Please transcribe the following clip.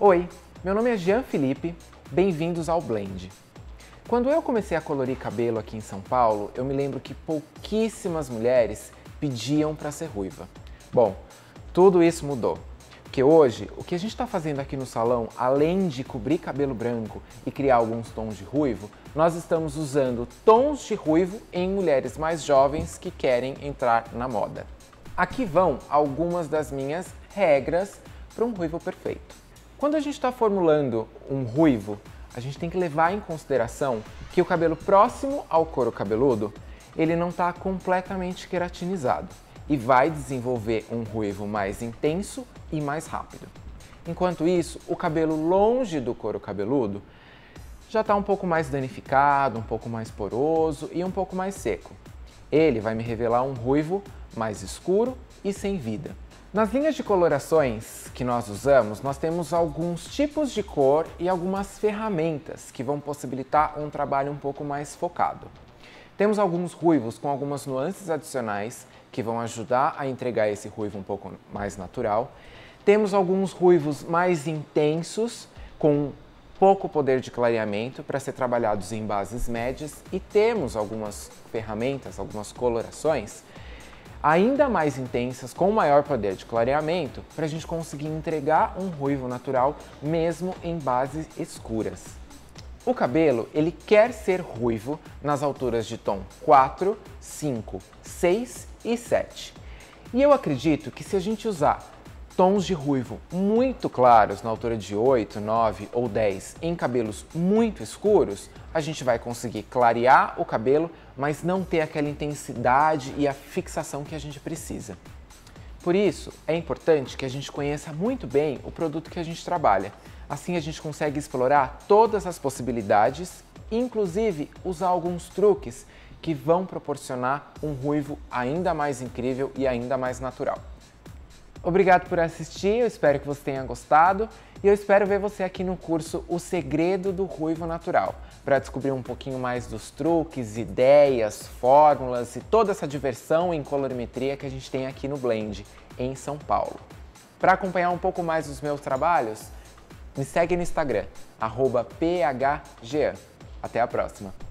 Oi, meu nome é Jean Philippe, bem-vindos ao Blend. Quando eu comecei a colorir cabelo aqui em São Paulo, eu me lembro que pouquíssimas mulheres pediam para ser ruiva. Bom, tudo isso mudou, porque hoje o que a gente está fazendo aqui no salão, além de cobrir cabelo branco e criar alguns tons de ruivo, nós estamos usando tons de ruivo em mulheres mais jovens que querem entrar na moda. Aqui vão algumas das minhas regras para um ruivo perfeito. Quando a gente está formulando um ruivo, a gente tem que levar em consideração que o cabelo próximo ao couro cabeludo, ele não está completamente queratinizado e vai desenvolver um ruivo mais intenso e mais rápido. Enquanto isso, o cabelo longe do couro cabeludo já está um pouco mais danificado, um pouco mais poroso e um pouco mais seco. Ele vai me revelar um ruivo mais escuro e sem vida. Nas linhas de colorações que nós usamos, nós temos alguns tipos de cor e algumas ferramentas que vão possibilitar um trabalho um pouco mais focado. Temos alguns ruivos com algumas nuances adicionais que vão ajudar a entregar esse ruivo um pouco mais natural. Temos alguns ruivos mais intensos, com pouco poder de clareamento para ser trabalhados em bases médias, e temos algumas ferramentas, algumas colorações ainda mais intensas, com maior poder de clareamento, para a gente conseguir entregar um ruivo natural mesmo em bases escuras. O cabelo, ele quer ser ruivo nas alturas de tom 4, 5, 6 e 7. E eu acredito que se a gente usar tons de ruivo muito claros na altura de 8, 9 ou 10 em cabelos muito escuros, a gente vai conseguir clarear o cabelo, mas não ter aquela intensidade e a fixação que a gente precisa. Por isso, é importante que a gente conheça muito bem o produto que a gente trabalha. Assim a gente consegue explorar todas as possibilidades, inclusive usar alguns truques que vão proporcionar um ruivo ainda mais incrível e ainda mais natural. Obrigado por assistir, eu espero que você tenha gostado e eu espero ver você aqui no curso O Segredo do Ruivo Natural, para descobrir um pouquinho mais dos truques, ideias, fórmulas e toda essa diversão em colorimetria que a gente tem aqui no Blend, em São Paulo. Para acompanhar um pouco mais dos meus trabalhos, me segue no Instagram, @phjean. Até a próxima!